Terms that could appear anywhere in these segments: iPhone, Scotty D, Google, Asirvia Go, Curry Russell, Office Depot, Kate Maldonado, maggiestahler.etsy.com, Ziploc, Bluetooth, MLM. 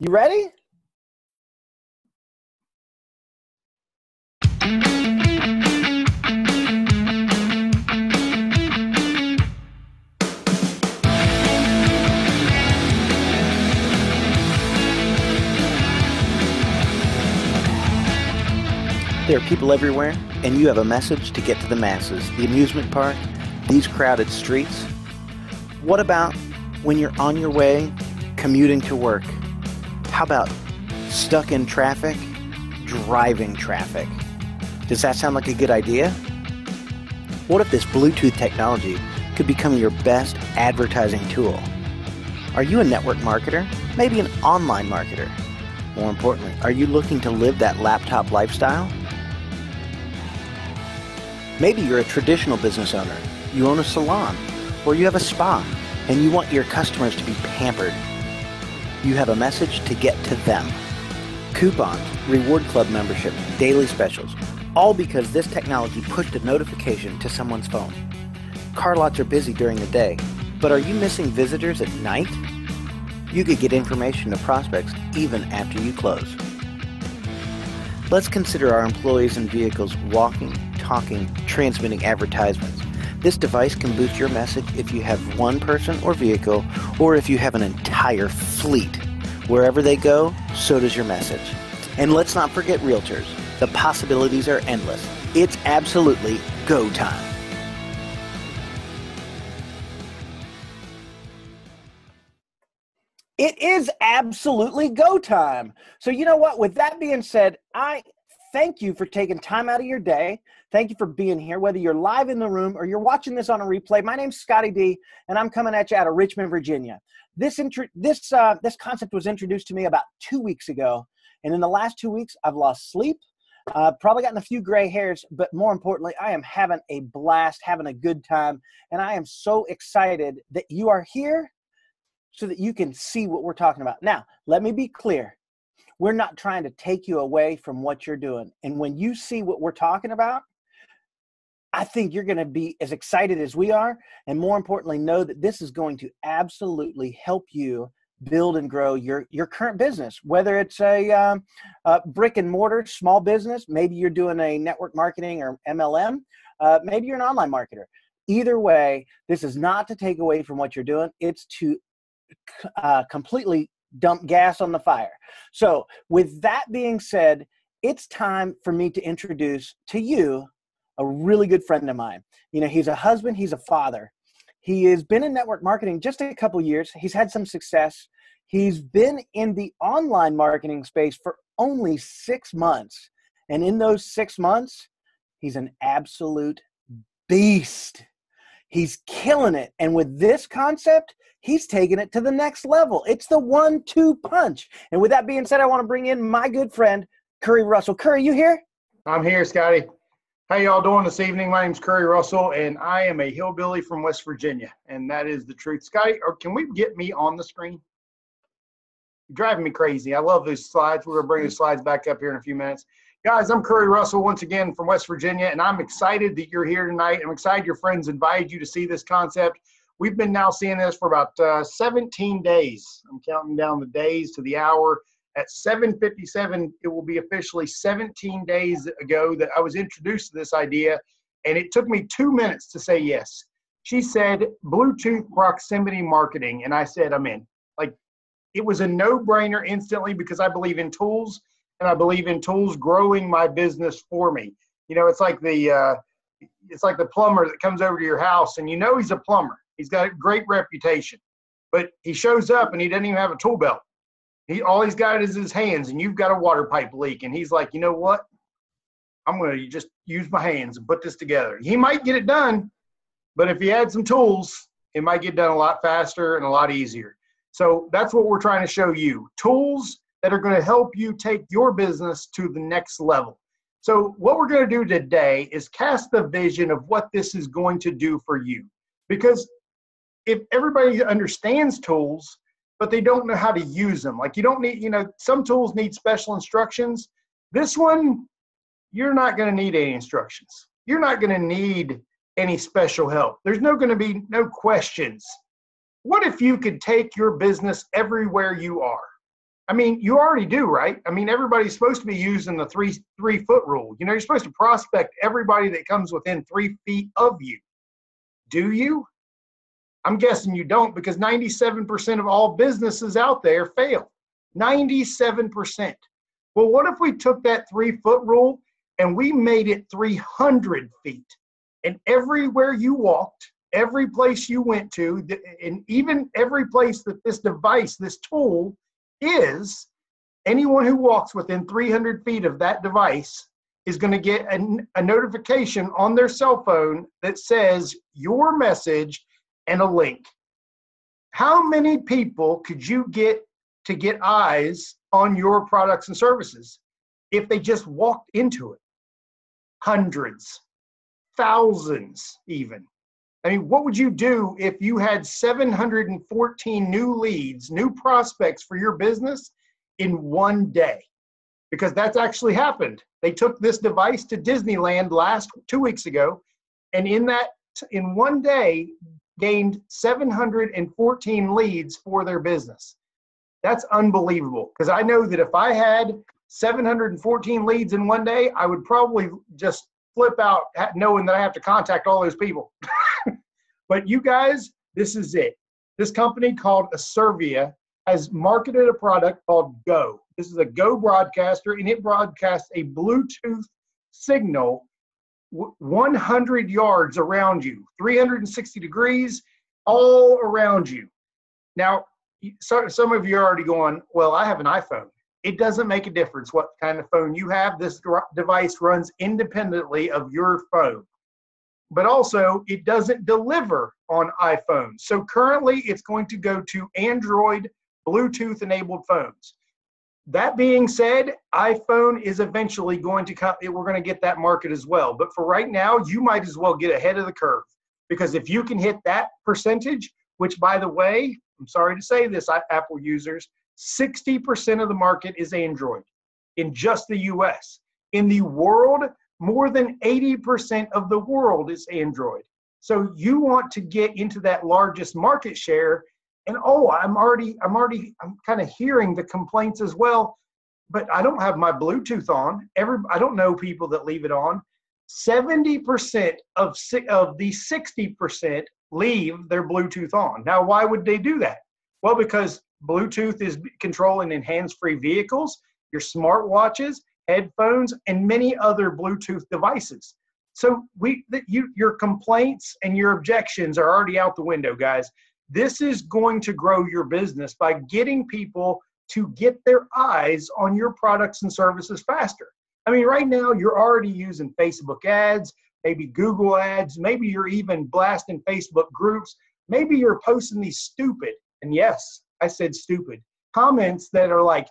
You ready? There are people everywhere, and you have a message to get to the masses. The amusement park, these crowded streets. What about when you're on your way commuting to work? How about stuck in traffic, driving traffic? Does that sound like a good idea? What if this Bluetooth technology could become your best advertising tool? Are you a network marketer? Maybe an online marketer? More importantly, are you looking to live that laptop lifestyle? Maybe you're a traditional business owner, you own a salon, or you have a spa, and you want your customers to be pampered. You have a message to get to them. Coupons, reward club membership, daily specials, all because this technology pushed a notification to someone's phone. Car lots are busy during the day, but are you missing visitors at night? You could get information to prospects even after you close. Let's consider our employees and vehicles walking, talking, transmitting advertisements. This device can boost your message if you have one person or vehicle, or if you have an entire fleet. Wherever they go, so does your message. And let's not forget realtors. The possibilities are endless. It's absolutely go time. It is absolutely go time. So you know what? With that being said, I thank you for taking time out of your day. Thank you for being here, whether you're live in the room or you're watching this on a replay. My name's Scotty D, and I'm coming at you out of Richmond, Virginia. This concept was introduced to me about 2 weeks ago, and in the last 2 weeks, I've lost sleep, probably gotten a few gray hairs, but more importantly, I am having a blast, having a good time, and I am so excited that you are here so that you can see what we're talking about. Now, let me be clear. We're not trying to take you away from what you're doing. And when you see what we're talking about, I think you're going to be as excited as we are. And more importantly, know that this is going to absolutely help you build and grow your current business, whether it's a brick and mortar, small business. Maybe you're doing a network marketing or MLM. Maybe you're an online marketer. Either way, this is not to take away from what you're doing. It's to completely dump gas on the fire. So with that being said, it's time for me to introduce to you a really good friend of mine. You know, he's a husband, he's a father. He has been in network marketing just a couple years. He's had some success. He's been in the online marketing space for only 6 months. And in those 6 months, he's an absolute beast. He's killing it. And with this concept, he's taking it to the next level. It's the 1-2 punch. And with that being said, I want to bring in my good friend, Curry Russell. Curry, you here? I'm here, Scotty. How y'all doing this evening? My name's Curry Russell, and I am a hillbilly from West Virginia. And that is the truth. Scotty, can we get me on the screen? You're driving me crazy. I love those slides. We're going to bring those slides back up here in a few minutes. Guys, I'm Curry Russell once again from West Virginia, and I'm excited that you're here tonight. I'm excited your friends invited you to see this concept. We've been now seeing this for about 17 days. I'm counting down the days to the hour. At 7:57, it will be officially 17 days ago that I was introduced to this idea, and it took me 2 minutes to say yes. She said, Bluetooth proximity marketing, and I said, I'm in. Like, it was a no-brainer instantly because I believe in tools. And I believe in tools growing my business for me. You know, it's like the plumber that comes over to your house, and you know he's a plumber. He's got a great reputation, but he shows up and he doesn't even have a tool belt. All he's got is his hands, and you've got a water pipe leak, and he's like, you know what? I'm going to just use my hands and put this together. He might get it done, but if he had some tools, it might get done a lot faster and a lot easier. So that's what we're trying to show you. Tools that are going to help you take your business to the next level. So what we're going to do today is cast the vision of what this is going to do for you. Because if everybody understands tools, but they don't know how to use them, like you don't need, you know, some tools need special instructions. This one, you're not going to need any instructions. You're not going to need any special help. There's going to be no questions. What if you could take your business everywhere you are? I mean, you already do, right? I mean, everybody's supposed to be using the three-foot rule. You know, you're supposed to prospect everybody that comes within 3 feet of you. Do you? I'm guessing you don't, because 97% of all businesses out there fail. 97%. Well, what if we took that 3 foot rule and we made it 300 feet? And everywhere you walked, every place you went to, and even every place that this device, this tool is, anyone who walks within 300 feet of that device is going to get a notification on their cell phone that says your message and a link. How many people could you get to get eyes on your products and services if they just walked into it? Hundreds, thousands even. I mean, what would you do if you had 714 new leads, new prospects for your business in one day? Because that's actually happened. They took this device to Disneyland 2 weeks ago, and in one day gained 714 leads for their business. That's unbelievable, because I know that if I had 714 leads in one day, I would probably just flip out knowing that I have to contact all those people. But you guys, this is it. This company called Asirvia has marketed a product called Go. This is a Go broadcaster, and it broadcasts a Bluetooth signal 100 yards around you, 360 degrees all around you. Now, some of you are already going, well, I have an iPhone. It doesn't make a difference what kind of phone you have. This device runs independently of your phone. But also, it doesn't deliver on iPhones. So currently, it's going to go to Android Bluetooth-enabled phones. That being said, iPhone is eventually going to come. We're going to get that market as well. But for right now, you might as well get ahead of the curve. Because if you can hit that percentage, which, by the way, I'm sorry to say this, Apple users, 60% of the market is Android in just the U.S. In the world, more than 80% of the world is Android. So you want to get into that largest market share. And I'm kind of hearing the complaints as well, but I don't have my Bluetooth on. I don't know people that leave it on. 70% of the 60% leave their Bluetooth on. Now, why would they do that? Well, because Bluetooth is controlling in hands-free vehicles, your smartwatches, headphones, and many other Bluetooth devices. So your complaints and your objections are already out the window, guys. This is going to grow your business by getting people to get their eyes on your products and services faster. I mean, right now, you're already using Facebook ads, maybe Google ads, maybe you're even blasting Facebook groups, maybe you're posting these stupid, and yes, I said stupid, comments that are like,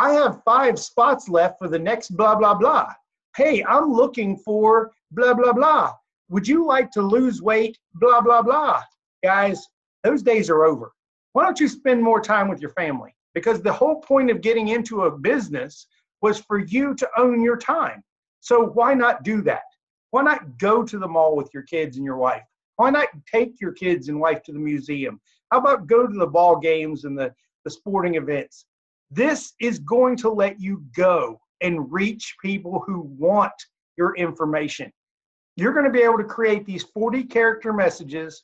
I have 5 spots left for the next blah, blah, blah. Hey, I'm looking for blah, blah, blah. Would you like to lose weight? Blah, blah, blah. Guys, those days are over. Why don't you spend more time with your family? Because the whole point of getting into a business was for you to own your time. So why not do that? Why not go to the mall with your kids and your wife? Why not take your kids and wife to the museum? How about go to the ball games and the sporting events? This is going to let you go and reach people who want your information. You're going to be able to create these 40-character messages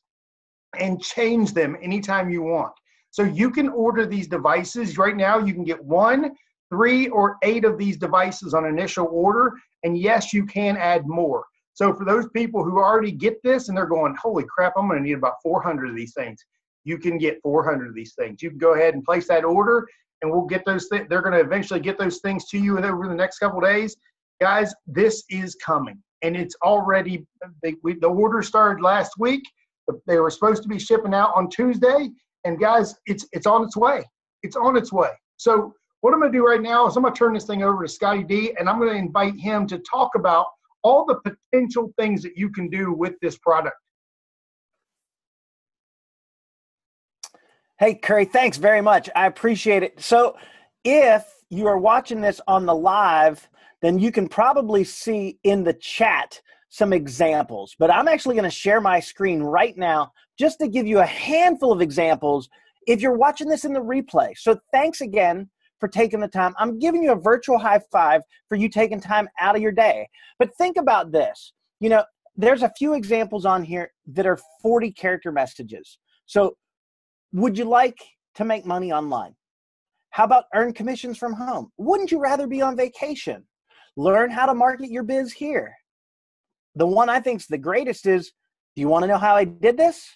and change them anytime you want. So you can order these devices. Right now, you can get 1, 3, or 8 of these devices on initial order, and yes, you can add more. So for those people who already get this and they're going, holy crap, I'm going to need about 400 of these things. You can get 400 of these things. You can go ahead and place that order, and we'll get those things. They're going to eventually get those things to you over the next couple of days. Guys, this is coming, and it's already the order started last week. They were supposed to be shipping out on Tuesday, and guys, it's on its way. It's on its way. So what I'm going to do right now is I'm going to turn this thing over to Scotty D, and I'm going to invite him to talk about all the potential things that you can do with this product. Hey, Curry, thanks very much. I appreciate it. So if you are watching this on the live, then you can probably see in the chat some examples. But I'm actually going to share my screen right now just to give you a handful of examples if you're watching this in the replay. So thanks again for taking the time. I'm giving you a virtual high five for you taking time out of your day. But think about this. You know, there's a few examples on here that are 40 character messages. So would you like to make money online? How about earn commissions from home? Wouldn't you rather be on vacation? Learn how to market your biz here. The one I think is the greatest is, do you want to know how I did this?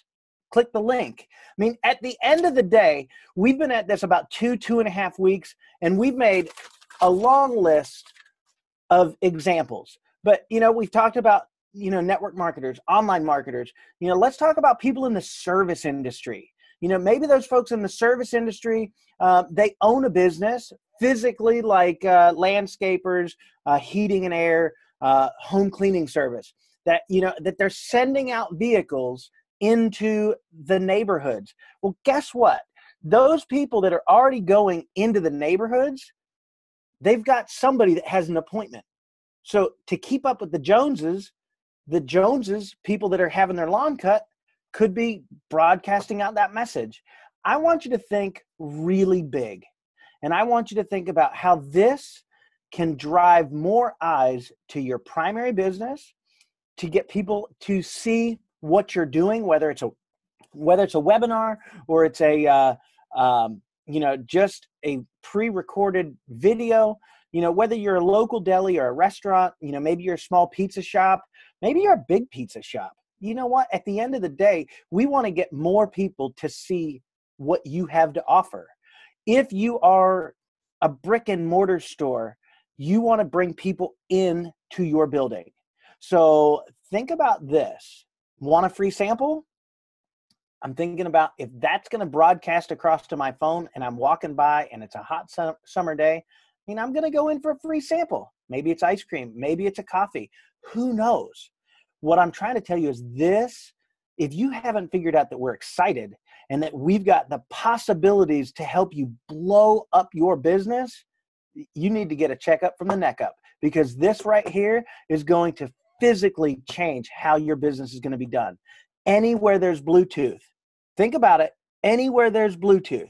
Click the link. I mean, at the end of the day, we've been at this about two and a half weeks, and we've made a long list of examples. But, you know, we've talked about, you know, network marketers, online marketers. You know, let's talk about people in the service industry. You know, maybe those folks in the service industry, they own a business physically, like landscapers, heating and air, home cleaning service, that, you know, that they're sending out vehicles into the neighborhoods. Well, guess what? Those people that are already going into the neighborhoods, they've got somebody that has an appointment. So to keep up with the Joneses, people that are having their lawn cut, could be broadcasting out that message. I want you to think really big. And I want you to think about how this can drive more eyes to your primary business, to get people to see what you're doing, whether it's a webinar or it's a you know, just a pre-recorded video. You know, whether you're a local deli or a restaurant, you know, maybe you're a small pizza shop, maybe you're a big pizza shop. You know what? At the end of the day, we want to get more people to see what you have to offer. If you are a brick and mortar store, you want to bring people in to your building. So think about this. Want a free sample? I'm thinking about if that's going to broadcast across to my phone and I'm walking by and it's a hot summer day, I mean, I'm going to go in for a free sample. Maybe it's ice cream. Maybe it's a coffee. Who knows? What I'm trying to tell you is this: if you haven't figured out that we're excited and that we've got the possibilities to help you blow up your business, you need to get a checkup from the neck up, because this right here is going to physically change how your business is going to be done. Anywhere there's Bluetooth, think about it, anywhere there's Bluetooth.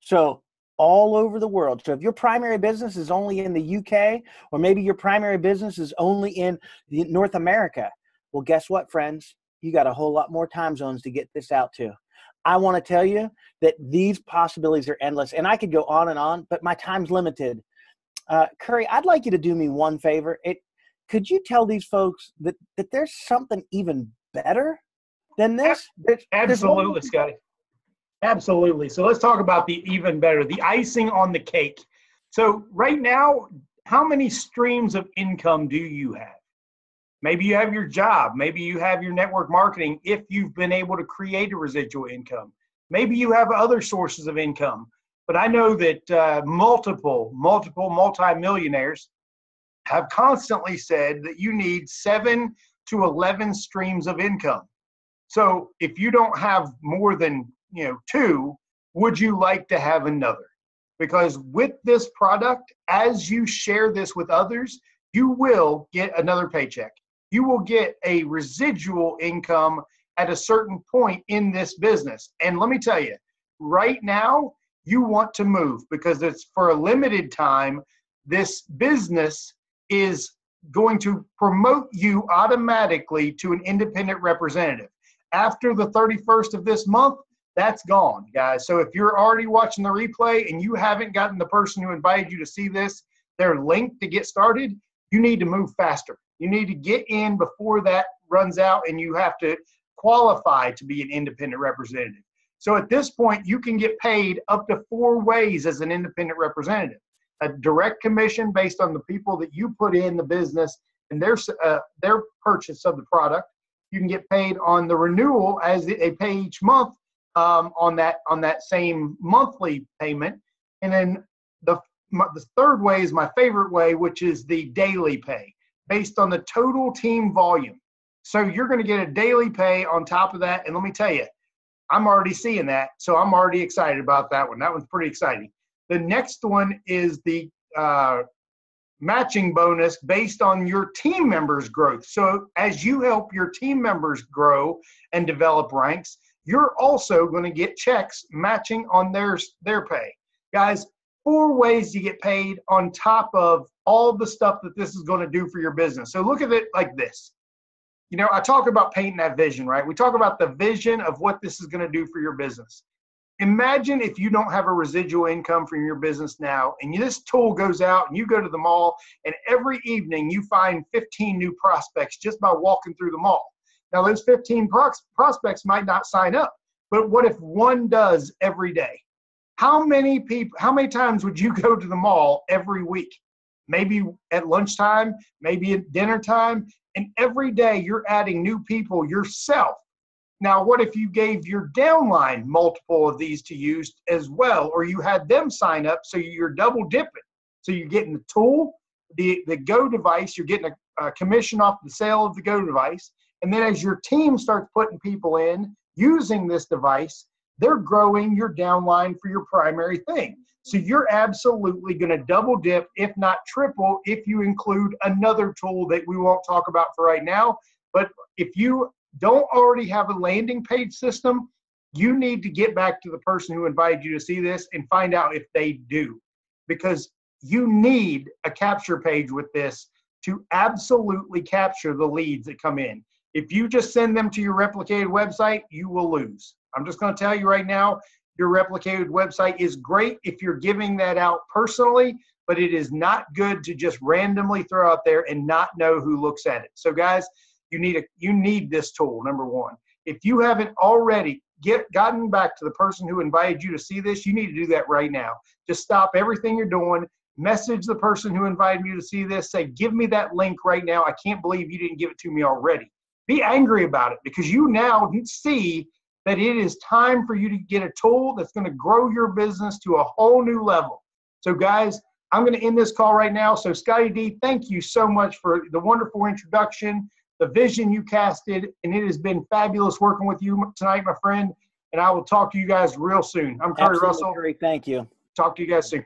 So all over the world. So if your primary business is only in the UK, or maybe your primary business is only in North America, well, guess what, friends? You got a whole lot more time zones to get this out to. I want to tell you that these possibilities are endless, and I could go on and on, but my time's limited. Curry, I'd like you to do me one favor. Could you tell these folks that there's something even better than this? Absolutely, Scotty. Absolutely. So let's talk about the even better, the icing on the cake. So right now, how many streams of income do you have? Maybe you have your job. Maybe you have your network marketing if you've been able to create a residual income. Maybe you have other sources of income. But I know that multiple multimillionaires have constantly said that you need 7 to 11 streams of income. So if you don't have more than, you know, 2, would you like to have another? Because with this product, as you share this with others, you will get another paycheck. You will get a residual income at a certain point in this business. And let me tell you, right now, you want to move, because it's for a limited time. This business is going to promote you automatically to an independent representative. After the 31st of this month, that's gone, guys. So if you're already watching the replay and you haven't gotten the person who invited you to see this their link to get started, you need to move faster. You need to get in before that runs out, and you have to qualify to be an independent representative. So at this point, you can get paid up to 4 ways as an independent representative. A direct commission based on the people that you put in the business and their purchase of the product. You can get paid on the renewal as they pay each month, on that same monthly payment. And then the third way is my favorite way, which is the daily pay based on the total team volume. So you're going to get a daily pay on top of that. And let me tell you, I'm already seeing that. So I'm already excited about that one. That one's pretty exciting. The next one is the matching bonus based on your team members' growth. So as you help your team members grow and develop ranks, you're also going to get checks matching on their pay. Guys, four ways to get paid on top of all the stuff that this is going to do for your business. So look at it like this. You know, I talk about painting that vision, right? We talk about the vision of what this is going to do for your business. Imagine if you don't have a residual income from your business now, and this tool goes out and you go to the mall, and every evening you find 15 new prospects just by walking through the mall. Now, those 15 prospects might not sign up, but what if one does every day? How many times would you go to the mall every week? Maybe at lunchtime, maybe at dinner time, and every day you're adding new people yourself. Now, what if you gave your downline multiple of these to use as well, or you had them sign up, so you're double dipping? So you're getting the tool, the Go device, you're getting a commission off the sale of the Go device, and then as your team starts putting people in using this device, they're growing your downline for your primary thing. So you're absolutely going to double dip, if not triple, if you include another tool that we won't talk about for right now. But if you don't already have a landing page system, you need to get back to the person who invited you to see this and find out if they do, because you need a capture page with this to absolutely capture the leads that come in. If you just send them to your replicated website, you will lose. I'm just going to tell you right now, your replicated website is great if you're giving that out personally, but it is not good to just randomly throw out there and not know who looks at it. So guys, you need this tool, number one. If you haven't already gotten back to the person who invited you to see this, you need to do that right now. Just stop everything you're doing, message the person who invited you to see this, say, give me that link right now. I can't believe you didn't give it to me already. Be angry about it, because you now see that it is time for you to get a tool that's going to grow your business to a whole new level. So guys, I'm going to end this call right now. So Scotty D, thank you so much for the wonderful introduction, the vision you casted, and it has been fabulous working with you tonight, my friend, and I will talk to you guys real soon. I'm Curry Russell. Great. Thank you. Talk to you guys soon.